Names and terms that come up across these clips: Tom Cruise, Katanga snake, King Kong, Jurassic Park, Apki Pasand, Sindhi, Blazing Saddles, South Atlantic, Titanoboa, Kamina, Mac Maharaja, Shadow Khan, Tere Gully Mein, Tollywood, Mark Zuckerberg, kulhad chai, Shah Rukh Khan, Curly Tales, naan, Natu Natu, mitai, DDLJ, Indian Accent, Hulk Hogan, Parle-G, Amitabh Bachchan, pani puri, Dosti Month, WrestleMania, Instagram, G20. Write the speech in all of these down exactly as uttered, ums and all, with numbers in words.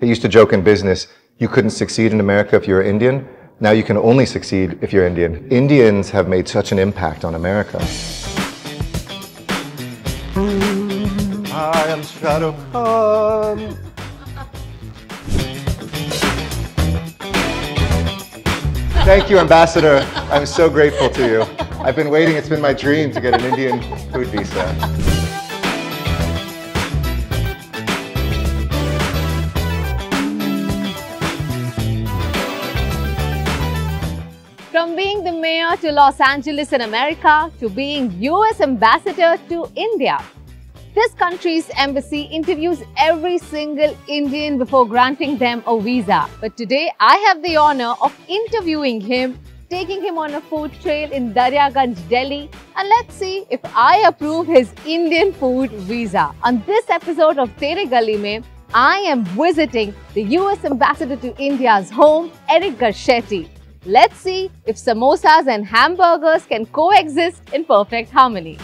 They used to joke in business, you couldn't succeed in America if you were Indian. Now you can only succeed if you're Indian. Indians have made such an impact on America. I am Shadow Khan. Thank you, Ambassador. I'm so grateful to you. I've been waiting. It's been my dream to get an Indian food visa. From being the mayor to Los Angeles in America to being U S ambassador to India, this country's embassy interviews every single Indian before granting them a visa. But today, I have the honor of interviewing him, taking him on a food trail in Daryaganj, Delhi, and let's see if I approve his Indian food visa. On this episode of Tere Gully Mein, I am visiting the U S ambassador to India's home, Eric Garcetti. Let's see if samosas and hamburgers can coexist in perfect harmony.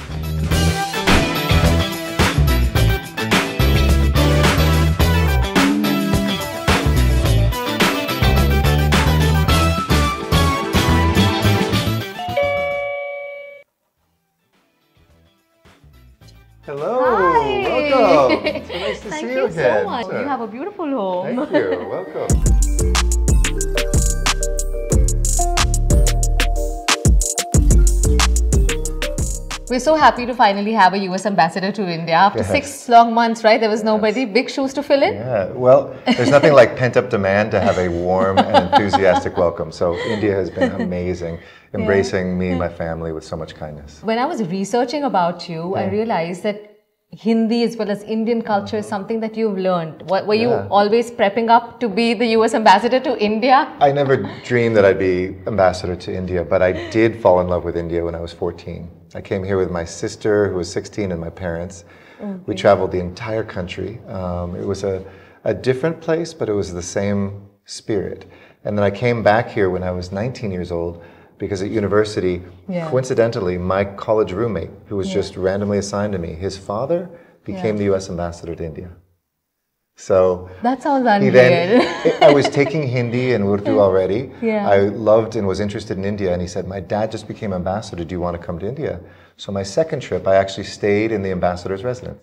Hello. Hi. Welcome. It's so nice to Thank see you, you again. Thank you so much. You have a beautiful home. Thank you. Welcome. We're so happy to finally have a U S ambassador to India. After yes. six long months, right? There was nobody. Yes. Big shoes to fill in? Yeah. Well, there's nothing like pent-up demand to have a warm and enthusiastic welcome. So India has been amazing, embracing yeah. me and my family with so much kindness. When I was researching about you, yeah. I realized that Hindi as well as Indian culture is something that you've learned. Were you yeah. always prepping up to be the U S ambassador to India? I never dreamed that I'd be ambassador to India, but I did fall in love with India when I was fourteen. I came here with my sister, who was sixteen, and my parents. Okay. We traveled the entire country. Um, it was a, a different place, but it was the same spirit. And then I came back here when I was nineteen years old, because at university, yeah. coincidentally, my college roommate, who was yeah. just randomly assigned to me, his father became yeah. the U S ambassador to India. So that sounds unreal. Then, I was taking Hindi and Urdu already. Yeah. I loved and was interested in India, and he said, my dad just became ambassador. Do you want to come to India? So my second trip, I actually stayed in the ambassador's residence.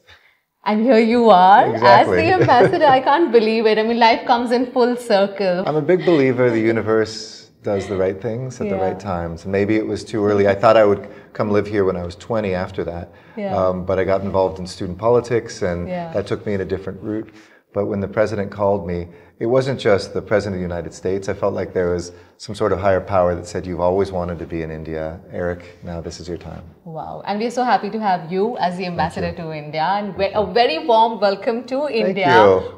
And here you are, exactly. as the ambassador. I can't believe it. I mean, life comes in full circle. I'm a big believer the universe does the right things at yeah. the right times. Maybe it was too early. I thought I would come live here when I was twenty after that. Yeah. Um, but I got involved in student politics, and yeah. that took me in a different route. But when the president called me, it wasn't just the president of the United States. I felt like there was some sort of higher power that said, you've always wanted to be in India. Eric, now this is your time. Wow. And we're so happy to have you as the ambassador to India. And a very warm welcome to India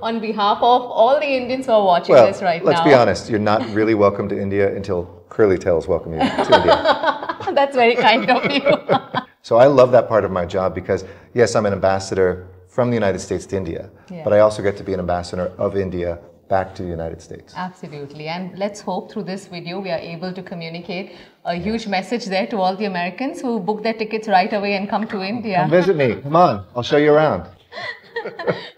on behalf of all the Indians who are watching well, this right let's now. Let's be honest. You're not really welcome to India until Curly Tales welcome you to India. That's very kind of you. So I love that part of my job because, yes, I'm an ambassador from the United States to India, yeah. but I also get to be an ambassador of India back to the United States. Absolutely, and let's hope through this video we are able to communicate a yeah. huge message there to all the Americans who book their tickets right away and come to India. Come visit me, come on, I'll show you around.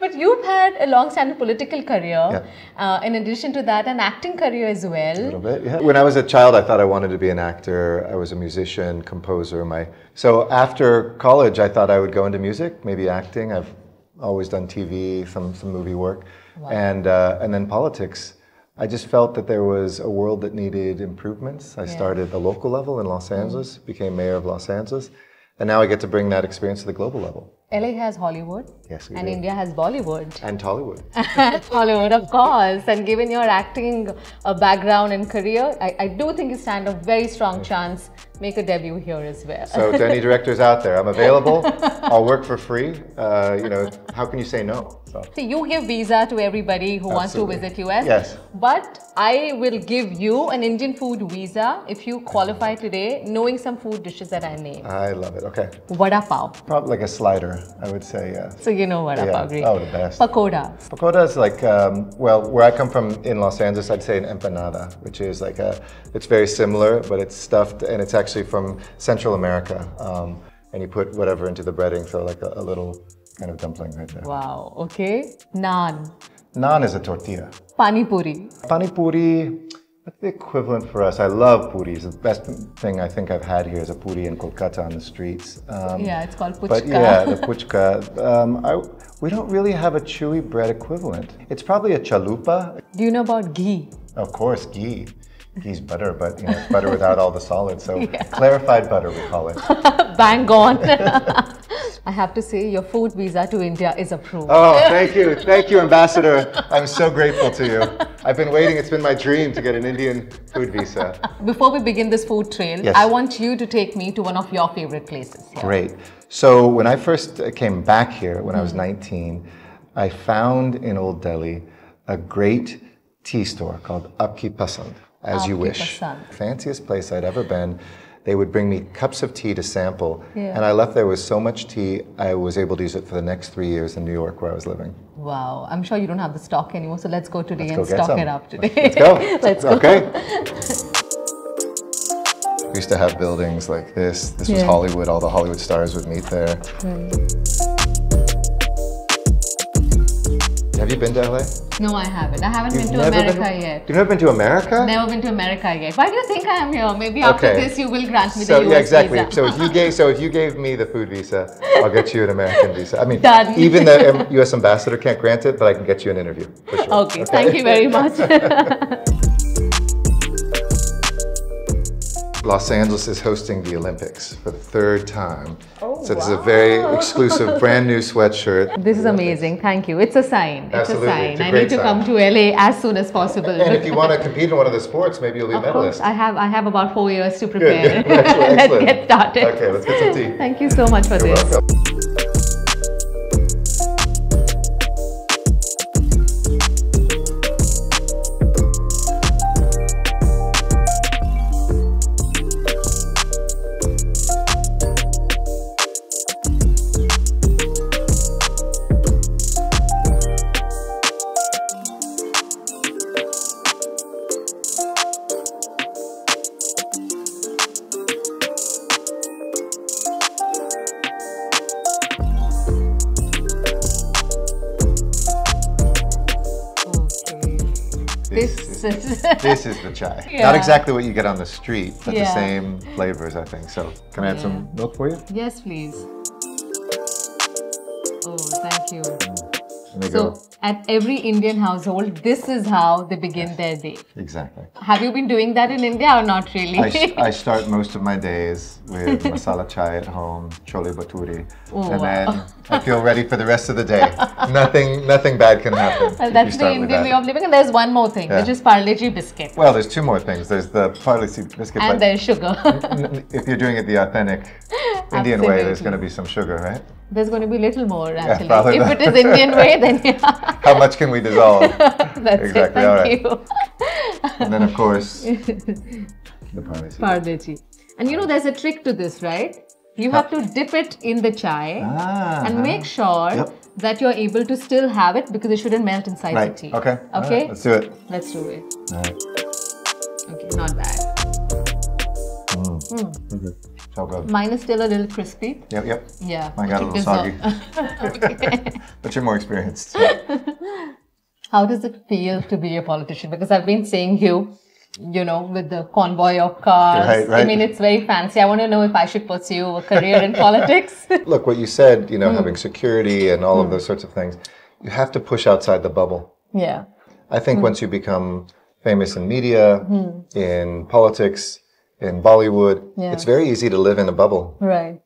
But you've had a long-standing political career, yeah. uh, in addition to that, an acting career as well. A little bit, yeah. When I was a child, I thought I wanted to be an actor. I was a musician, composer. My So after college, I thought I would go into music, maybe acting. I've always done T V, some, some movie work, wow. and, uh, and then politics. I just felt that there was a world that needed improvements. I yeah. started at the local level in Los Angeles, mm. became mayor of Los Angeles, and now I get to bring that experience to the global level. L A has Hollywood, yes, and do. India has Bollywood. And Tollywood. And Tollywood, of course. And given your acting uh, background and career, I, I do think you stand a very strong yes. chance make a debut here as well. So to any directors out there, I'm available. I'll work for free. Uh, you know, how can you say no? So, so you give visa to everybody who Absolutely. Wants to visit U S. Yes. But I will give you an Indian food visa if you qualify today, knowing some food dishes that I named. I love it. Okay. Vada pav. Probably like a slider, I would say. Yeah. So you know vada yeah. pav, right? Oh, the best. Pakoda. Pakoda is like, um, well, where I come from in Los Angeles, I'd say an empanada, which is like a, it's very similar, but it's stuffed and it's actually actually from Central America, um, and you put whatever into the breading, so like a, a little kind of dumpling right there. Wow, okay. Naan. Naan is a tortilla. Pani puri. Pani puri, that's the equivalent for us. I love puris. The best thing I think I've had here is a puri in Kolkata on the streets. Um, yeah, it's called puchka. But yeah, the puchka. Um, I, we don't really have a chewy bread equivalent. It's probably a chalupa. Do you know about ghee? Of course, ghee. Ghee's butter, but you know, it's butter without all the solids. So yeah. Clarified butter, we call it. Bang on. I have to say, your food visa to India is approved. Oh, thank you. Thank you, Ambassador. I'm so grateful to you. I've been waiting. It's been my dream to get an Indian food visa. Before we begin this food trail, yes. I want you to take me to one of your favorite places. Here. Great. So when I first came back here, when mm-hmm. I was nineteen, I found in Old Delhi a great tea store called Apki Pasand, As Aapki You Wish. Pasand. Fanciest place I'd ever been. They would bring me cups of tea to sample, yeah. and I left there with so much tea, I was able to use it for the next three years in New York where I was living. Wow, I'm sure you don't have the stock anymore, so let's go today let's go and stock some. It up today. Let's go. Let's go. Okay. We used to have buildings like this. This was yeah. Hollywood. All the Hollywood stars would meet there. Right. Have you been to L A? No, I haven't. I haven't You've been to America been, yet. You've never been to America? Never been to America yet. Why do you think I am here? Maybe after okay. this you will grant me so, the U S yeah, exactly. visa. So if you gave, so if you gave me the food visa, I'll get you an American visa. I mean, Done. even the U S ambassador can't grant it, but I can get you an interview. For sure. okay, okay, thank you very much. Los Angeles is hosting the Olympics for the third time. Oh, so this wow. is a very exclusive, brand new sweatshirt. This is amazing. Thank you. It's a sign. Absolutely. It's a sign. It's a I need to sign. come to L A as soon as possible. And if you want to compete in one of the sports, maybe you'll be a medalist. I have, I have about four years to prepare. Good, good. Excellent. Let's Excellent. get started. Okay, let's get some tea. Thank you so much for You're this. Welcome. This is the chai. Yeah. Not exactly what you get on the street, but yeah. the same flavors, I think. So, can I yeah. add some milk for you? Yes, please. Oh, thank you. Mm. So, go. At every Indian household, this is how they begin yes. their day. Exactly. Have you been doing that in India or not really? I, I start most of my days with masala chai at home, chole bhature, oh, and wow. then I feel ready for the rest of the day. nothing, nothing bad can happen. Well, that's the Indian way of living. And there's one more thing, yeah. which is Parle-G biscuit. Well, there's two more things. There's the Parle-G biscuit. And there's sugar. If you're doing it the authentic Indian Absolutely. way, there's going to be some sugar, right? There's going to be little more, actually. Yeah, if not. It is Indian way, then yeah. How much can we dissolve? That's exactly. it, thank All right. you. And then, of course, the Parle-G. Parle-G. And you know, there's a trick to this, right? You have to dip it in the chai ah, and make sure yep. that you're able to still have it because it shouldn't melt inside right. the tea. Okay. Okay. Right. Let's do it. Let's do it. All right. Okay, not bad. Mm. Mm. Okay. So good. Mine is still a little crispy. Yep, yep. Yeah. Mine got a little soggy. But you're more experienced. So. How does it feel to be a politician? Because I've been seeing you. You know, with the convoy of cars. Right, right. I mean, it's very fancy. I want to know if I should pursue a career in politics. Look, what you said, you know, mm. having security and all mm. of those sorts of things, you have to push outside the bubble. Yeah. I think mm. once you become famous in media, mm. in politics, in Bollywood, yeah. it's very easy to live in a bubble. Right.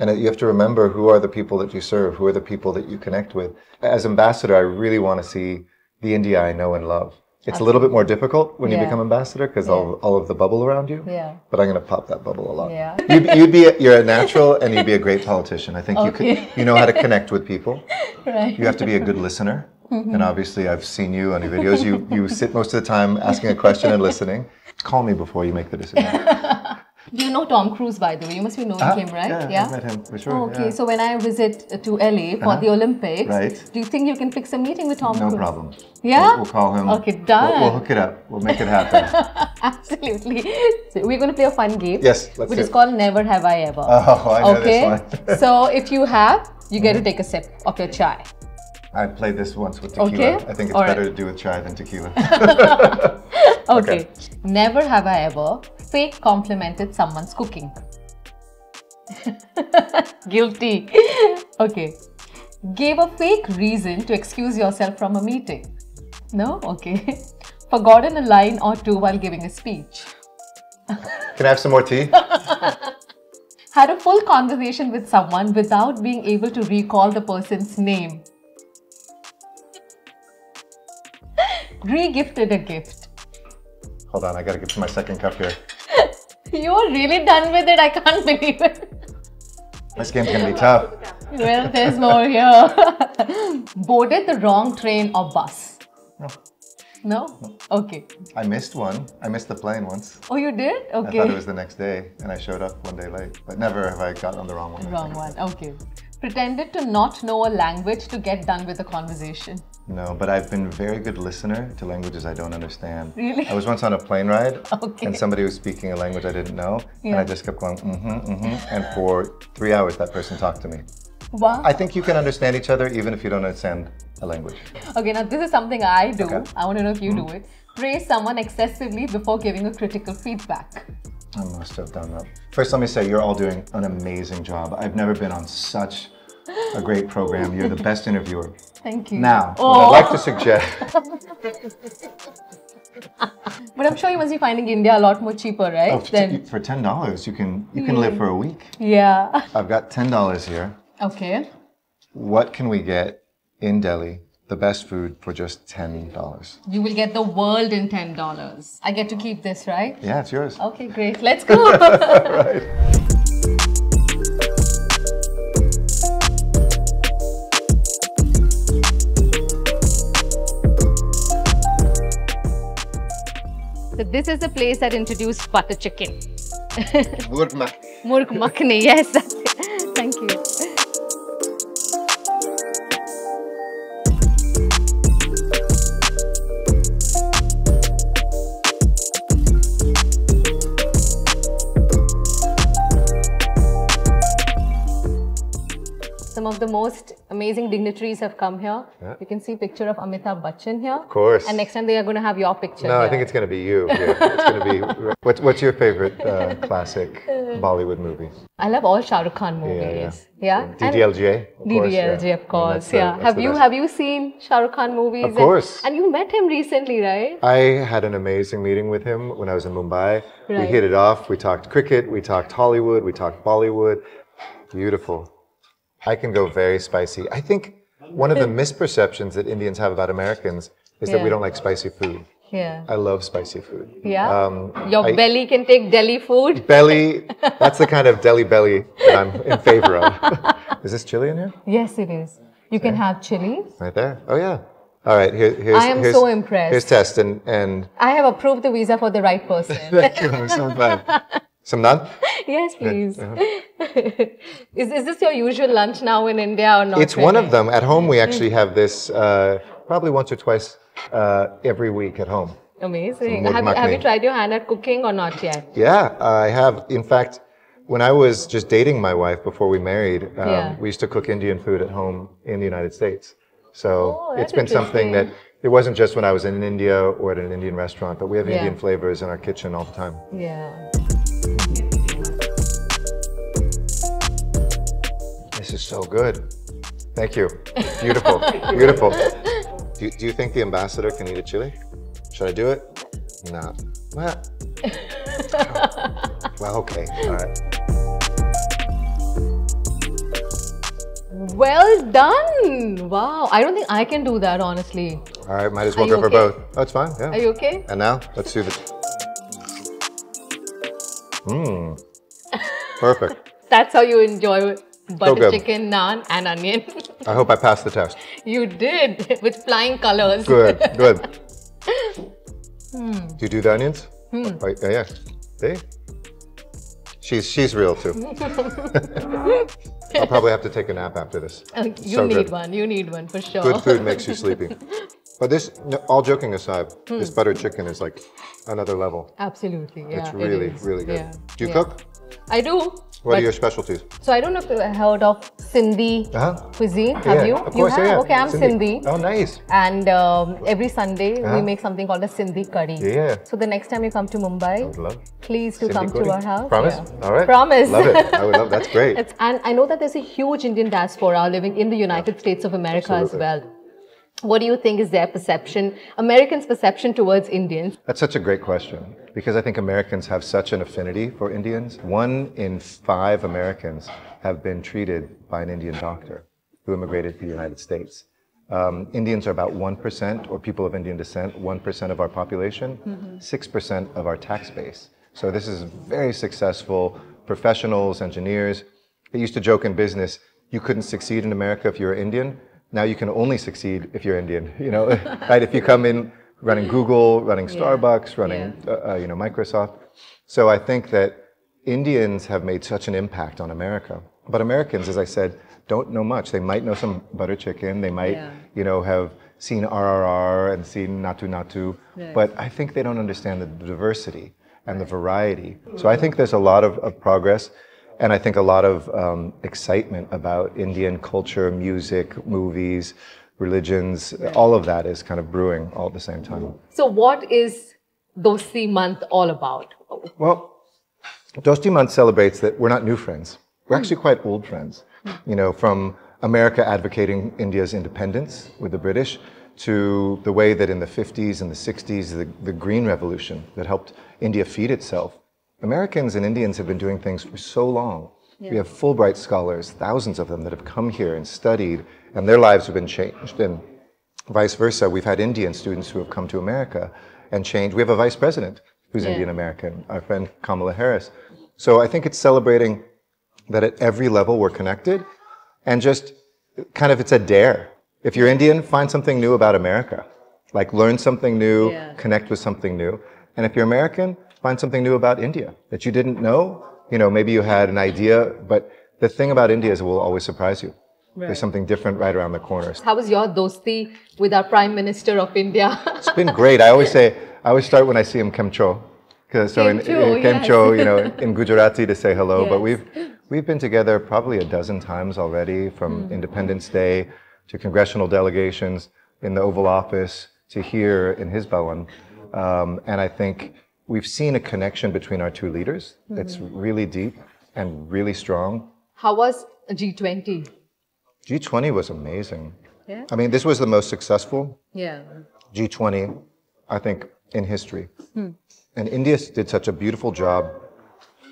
And you have to remember who are the people that you serve, who are the people that you connect with. As ambassador, I really want to see the India I know and love. It's a little bit more difficult when yeah. you become ambassador because yeah. all, all of the bubble around you. Yeah. But I'm going to pop that bubble a lot. Yeah. You'd, you'd be a, you're a natural and you'd be a great politician. I think okay. you could, you know how to connect with people. Right. You have to be a good listener. Mm-hmm. And obviously, I've seen you on your videos. You you sit most of the time asking a question and listening. Call me before you make the decision. You know Tom Cruise, by the way. You must be knowing ah, him, right? Yeah, yeah, I met him for sure. Oh, okay, yeah. So when I visit to L A for uh-huh. the Olympics, right. do you think you can fix a meeting with Tom no Cruise? No problem. Yeah? We'll, we'll call him. Okay, done. We'll, we'll hook it up. We'll make it happen. Absolutely. So we're going to play a fun game. Yes, let's Which is it. called Never Have I Ever. Oh, I know okay? this one. So if you have, you get mm-hmm. to take a sip of your chai. I played this once with tequila. Okay. I think it's All better right. to do with chai than tequila. okay. okay. Never have I ever fake complimented someone's cooking. Guilty. Okay. Gave a fake reason to excuse yourself from a meeting. No? Okay. Forgotten a line or two while giving a speech. Can I have some more tea? Had a full conversation with someone without being able to recall the person's name. Re-gifted a gift. Hold on, I gotta get to my second cup here. You're really done with it, I can't believe it. This game's gonna be tough. Well, there's more here. Boarded the wrong train or bus. No. No? no? Okay. I missed one. I missed the plane once. Oh, you did? Okay. I thought it was the next day and I showed up one day late. But never have I gotten on the wrong one. The wrong one. Okay. Pretended to not know a language to get done with a conversation. No, but I've been a very good listener to languages I don't understand. Really? I was once on a plane ride okay. and somebody was speaking a language I didn't know yeah. and I just kept going, mm-hmm, mm-hmm. And for three hours that person talked to me. Wow. I think you can understand each other even if you don't understand a language. Okay, now this is something I do. Okay. I want to know if you mm-hmm. do it. Praise someone excessively before giving a critical feedback. I must have done that. First, let me say you're all doing an amazing job. I've never been on such a great program. You're the best interviewer. Thank you. Now, oh. what I'd like to suggest... But I'm sure you must be finding India a lot more cheaper, right? Oh, then... For ten dollars, you can, you can mm. live for a week. Yeah. I've got ten dollars here. Okay. What can we get in Delhi, the best food, for just ten dollars? You will get the world in ten dollars. I get to keep this, right? Yeah, it's yours. Okay, great. Let's go. Right. So this is the place that introduced butter chicken. Murg makhni. Murg makhni, yes. Thank you. Some of the most amazing dignitaries have come here. Yeah. You can see a picture of Amitabh Bachchan here. Of course. And next time they are going to have your picture. No, here. I think it's going to be you here. It's going to be... What's, what's your favorite uh, classic Bollywood movie? I love all Shah Rukh Khan movies. Yeah? yeah. yeah? D D L J. Of D D L J, course, yeah. of course. Yeah. The, have you have you seen Shah Rukh Khan movies? Of course. And, and you met him recently, right? I had an amazing meeting with him when I was in Mumbai. Right. We hit it off. We talked cricket. We talked Hollywood. We talked Bollywood. Beautiful. I can go very spicy. I think one of the misperceptions that Indians have about Americans is yeah. that we don't like spicy food. Yeah. I love spicy food. Yeah. Um, Your I, belly can take Delhi food. Belly, that's the kind of Delhi belly that I'm in favor of. Is this chili in here? Yes, it is. You can yeah. have chili. Right there. Oh, yeah. All right, here, here's... I am here's, so impressed. Here's test and, and... I have approved the visa for the right person. Thank you. I'm so glad. Some naan? Yes, please. Uh-huh. is, is this your usual lunch now in India or not? It's really? One of them. At home, we actually have this uh, probably once or twice uh, every week at home. Amazing. Have you, have you tried your hand at cooking or not yet? Yeah, I have. In fact, when I was just dating my wife before we married, um, yeah. we used to cook Indian food at home in the United States. So oh, it's been something that... It wasn't just when I was in India or at an Indian restaurant, but we have yeah. Indian flavors in our kitchen all the time. Yeah. This is so good. Thank you. Beautiful. Beautiful. Do, do you think the ambassador can eat a chili? Should I do it? No. Well, well okay. All right. Well done. Wow. I don't think I can do that, honestly. All right. Might as well go for both. Oh, it's fine. Yeah. Are you okay? And now, let's do the... Mmm. Perfect. That's how you enjoy butter so chicken, naan and onion. I hope I passed the test. You did. With flying colors. Good. Good. Mm. Do you do the onions? Mm. Oh, yeah, yeah. See? She's, she's real, too. I'll probably have to take a nap after this. Uh, you so need good. one. You need one for sure. Good food makes you sleepy. But this, no, all joking aside, hmm. this buttered chicken is like another level. Absolutely. Yeah, it's really, it really good. Yeah. Do you yeah. cook? I do. What but, are your specialties? So I don't know if you heard of Sindhi uh-huh. cuisine, yeah, have you? Of course, you have? Yeah. Okay, I'm Sindhi. Sindhi. Oh, nice. And um, every Sunday uh-huh. we make something called a Sindhi curry. Yeah. So the next time you come to Mumbai, love please do Sindhi come curry. To our house. Promise? Yeah. All right. Promise. Love it. I would love that's great. It's, and I know that there's a huge Indian diaspora living in the United yeah. States of America Absolutely. As well. What do you think is their perception, Americans' perception towards Indians? That's such a great question because I think Americans have such an affinity for Indians. One in five Americans have been treated by an Indian doctor who immigrated to the United States. Um, Indians are about one percent, or people of Indian descent, one percent of our population, mm-hmm. six percent of our tax base. So this is very successful professionals, engineers. They used to joke in business, you couldn't succeed in America if you were Indian. Now you can only succeed if you're Indian, you know, right? If you come in running Google, running Starbucks, yeah. running, yeah. Uh, uh, you know, Microsoft. So I think that Indians have made such an impact on America. But Americans, as I said, don't know much. They might know some butter chicken. They might, yeah. you know, have seen R R R and seen Natu Natu. Right. But I think they don't understand the diversity and the variety. So I think there's a lot of, of progress. And I think a lot of um, excitement about Indian culture, music, movies, religions, yeah. all of that is kind of brewing all at the same time. So what is Dosti Month all about? Well, Dosti Month celebrates that we're not new friends. We're actually quite old friends. You know, from America advocating India's independence with the British to the way that in the fifties and the sixties, the, the Green Revolution that helped India feed itself. Americans and Indians have been doing things for so long. Yeah. We have Fulbright scholars, thousands of them that have come here and studied, and their lives have been changed. And vice versa, we've had Indian students who have come to America and changed. We have a vice president who's yeah. Indian-American, our friend Kamala Harris. So I think it's celebrating that at every level we're connected, and just kind of it's a dare. If you're Indian, find something new about America. Like learn something new, yeah. connect with something new. And if you're American, find something new about India that you didn't know. You know, maybe you had an idea, but the thing about India is it will always surprise you. Right. There's something different right around the corner. How was your dosti with our Prime Minister of India? It's been great. I always say, I always start when I see him Kemcho. So in, in Kemcho, yes. you know, in Gujarati to say hello. Yes. But we've, we've been together probably a dozen times already, from mm. Independence Day to congressional delegations in the Oval Office to here in his Bhavan. Um, and I think we've seen a connection between our two leaders that's mm-hmm. really deep and really strong. How was G twenty? G twenty was amazing. Yeah. I mean, this was the most successful yeah. G twenty, I think, in history. Hmm. And India did such a beautiful job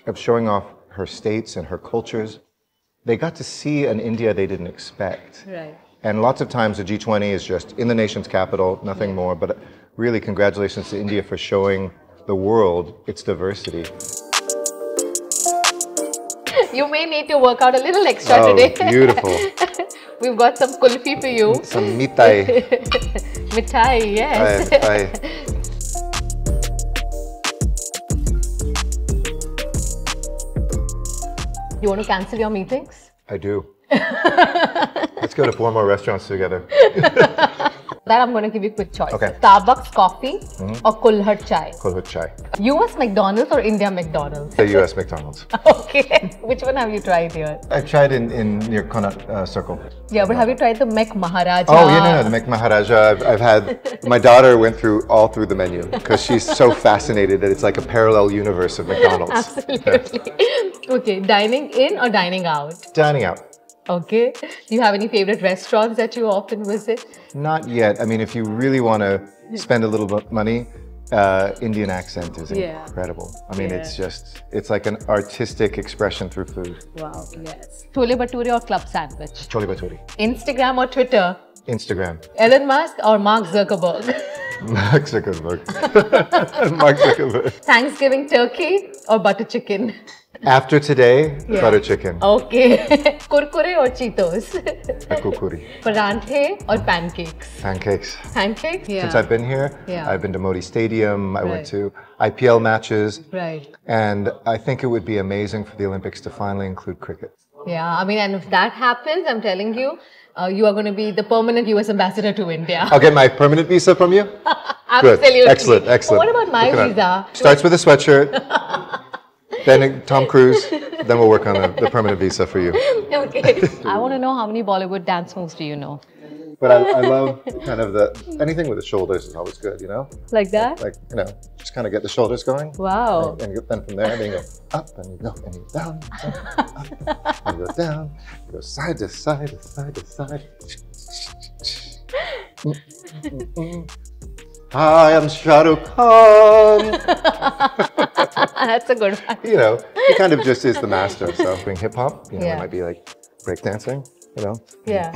of showing off her states and her cultures. They got to see an India they didn't expect. Right. And lots of times the G twenty is just in the nation's capital, nothing yeah. more. But really, congratulations to India for showing the world its diversity. You may need to work out a little extra oh, today. Beautiful. We've got some kulfi for you. Some mitai. Mitai, yes. Aye, aye. You want to cancel your meetings? I do. Let's go to four more restaurants together. That I'm going to give you a quick choice. Okay. Starbucks coffee mm-hmm. or Kulhad chai? Kulhad chai. U S McDonald's or India McDonald's? The U S McDonald's. Okay. Which one have you tried here? I've tried in, in near Connaught uh, Circle. Yeah, but have you tried the Mac Maharaja? Oh, yeah, no, no, the Mac Maharaja. I've, I've had, my daughter went through all through the menu because she's so fascinated that it's like a parallel universe of McDonald's. Absolutely. Yeah. Okay, dining in or dining out? Dining out. Okay. Do you have any favorite restaurants that you often visit? Not yet. I mean, if you really want to spend a little bit of money, uh, Indian Accent is yeah. incredible. I mean, yeah. it's just, it's like an artistic expression through food. Wow, yes. Chole Bhature or club sandwich? Chole Bhature. Instagram or Twitter? Instagram. Elon Musk or Mark Zuckerberg? Mark Zuckerberg. Mark Zuckerberg. Thanksgiving turkey or butter chicken? After today, yeah. butter chicken. Okay. Kurkure or Cheetos? A kurkure. Paranthe or pancakes? Pancakes. Pancakes? Yeah. Since I've been here, yeah. I've been to Modi Stadium, I right. went to I P L matches. Right. And I think it would be amazing for the Olympics to finally include cricket. Yeah, I mean, and if that happens, I'm telling you, uh, you are going to be the permanent U S ambassador to India. I'll get my permanent visa from you? Absolutely. Good. Excellent, excellent. But what about my visa? Starts with a sweatshirt. Then Tom Cruise, then we'll work on a, the permanent visa for you. Okay. I want to know how many Bollywood dance moves do you know? But I, I love kind of the, anything with the shoulders is always good, you know? Like that? Like, you know, just kind of get the shoulders going. Wow. And, and then from there, then you go up, and you go, and you down, and you up, up, and you go down, you go side to side, to side to side. Mm, mm, mm. Hi, I'm Shadow Khan. That's a good one. You know, he kind of just is the master of self doing hip hop. You know, yeah. It might be like breakdancing, you know? Yeah.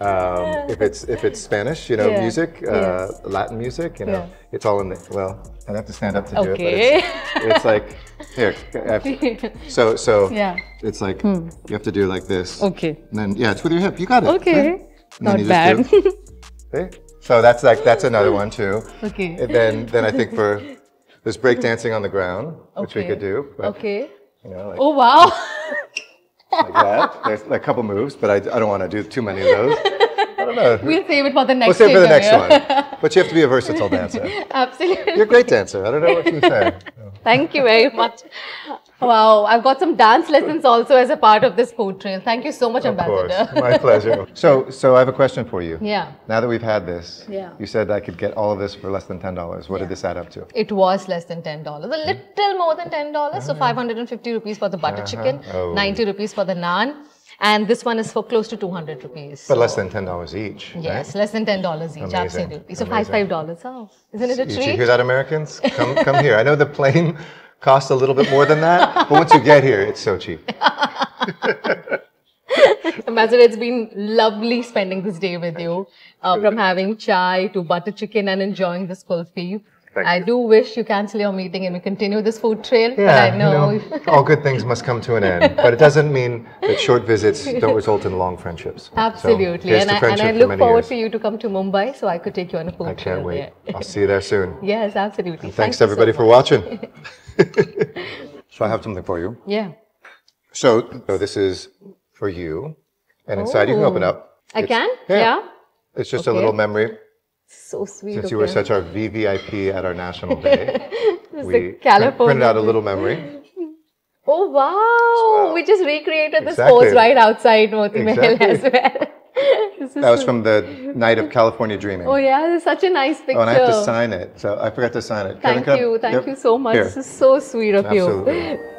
Um, yeah. If it's if it's Spanish, you know, yeah. music, uh, yeah. Latin music, you know, yeah. it's all in the, well, I'd have to stand up to okay. do it, but it's, it's like, here, to, so, so yeah. it's like, hmm. you have to do like this. Okay. And then, yeah, it's with your hip, you got it. Okay, right? Not bad. Do, see? So that's like, that's another one too. Okay. And then, then I think for, there's breakdancing on the ground, which okay. we could do. But, okay. You know, like, oh, wow. Like that. There's a couple moves, but I, I don't want to do too many of those. I don't know. We'll save it for the next one. We'll save it for the next one. But you have to be a versatile dancer. Absolutely. You're a great dancer. I don't know what you say. Thank you very much. Wow, I've got some dance lessons also as a part of this food trail. Thank you so much, of Ambassador. Course. My pleasure. So, so I have a question for you. Yeah. Now that we've had this, yeah. you said I could get all of this for less than ten dollars. What yeah. did this add up to? It was less than ten dollars, a little more than ten dollars. Oh. So five hundred and fifty rupees for the butter uh-huh. chicken, oh. ninety rupees for the naan, and this one is for close to two hundred rupees. But so. less than ten dollars each. Yes, right? Less than ten dollars each. Amazing. Absolutely. So Amazing. five five dollars. Oh, isn't it a treat? Did you hear that, Americans? Come, come here. I know the plane costs a little bit more than that, but once you get here, it's so cheap. Ambassador, it's been lovely spending this day with you, uh, from having chai to butter chicken and enjoying this kulfi. I do wish you cancel your meeting and we continue this food trail, yeah, but I know, you know... all good things must come to an end, but it doesn't mean that short visits don't result in long friendships. Absolutely, so and, I, friendship and I look forward years. for you to come to Mumbai so I could take you on a food trail. I can't trail. wait. Yeah. I'll see you there soon. Yes, absolutely. And thanks Thank to everybody so for watching. So I have something for you. Yeah. So, so this is for you, and inside oh. you can open up. I it's, can? Yeah. yeah. It's just okay. a little memory. So sweet. Since okay. you were such our V V I P at our national day, we print, printed out a little memory. Oh wow! So, uh, we just recreated exactly. this pose right outside Mothimail exactly. as well. This that was so... from the night of California Dreaming. Oh yeah, this is such a nice picture. Oh, and I have to sign it, so I forgot to sign it. Thank Kevin, you, thank yep. you so much. Here. This is so sweet of Absolutely. you.